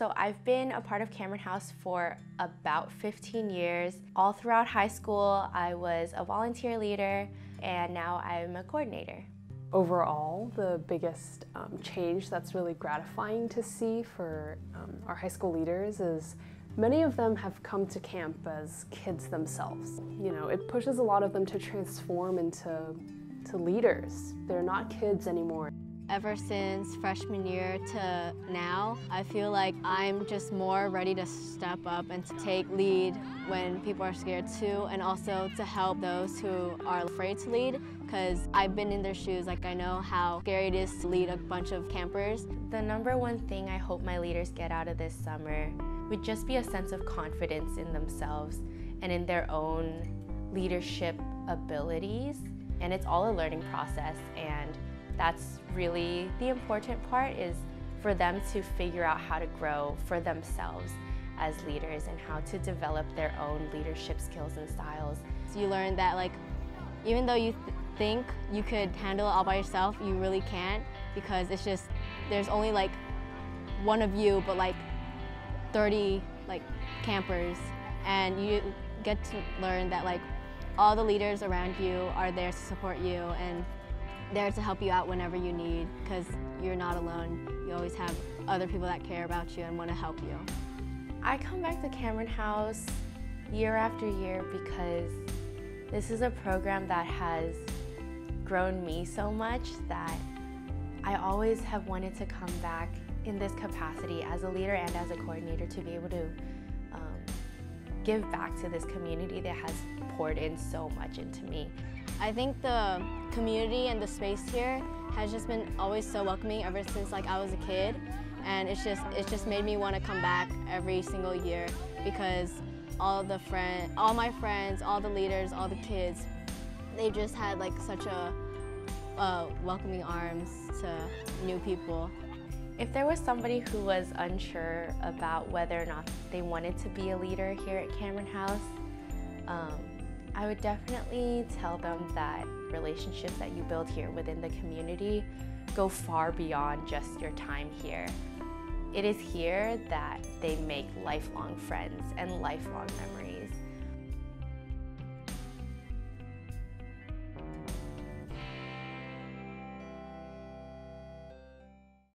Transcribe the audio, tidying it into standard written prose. So I've been a part of Cameron House for about 15 years. All throughout high school, I was a volunteer leader, and now I'm a coordinator. Overall, the biggest change that's really gratifying to see for our high school leaders is many of them have come to camp as kids themselves. You know, it pushes a lot of them to transform into leaders. They're not kids anymore. Ever since freshman year to now, I feel like I'm just more ready to step up and to take lead when people are scared to, and also to help those who are afraid to lead, because I've been in their shoes. Like, I know how scary it is to lead a bunch of campers. The number one thing I hope my leaders get out of this summer would just be a sense of confidence in themselves and in their own leadership abilities. And it's all a learning process, and that's really the important part, is for them to figure out how to grow for themselves as leaders and how to develop their own leadership skills and styles. So you learn that, like, even though you think you could handle it all by yourself, you really can't, because it's just, there's only like one of you, but like 30 like campers, and you get to learn that like all the leaders around you are there to support you and there to help you out whenever you need, because you're not alone. You always have other people that care about you and want to help you. I come back to Cameron House year after year because this is a program that has grown me so much that I always have wanted to come back in this capacity as a leader and as a coordinator, to be able to give back to this community that has poured in so much into me. I think the community and the space here has just been always so welcoming ever since like I was a kid, and it's just made me want to come back every single year, because all my friends, all the leaders, all the kids, they just had like such a welcoming arms to new people. If there was somebody who was unsure about whether or not they wanted to be a leader here at Cameron House, I would definitely tell them that relationships that you build here within the community go far beyond just your time here. It is here that they make lifelong friends and lifelong memories.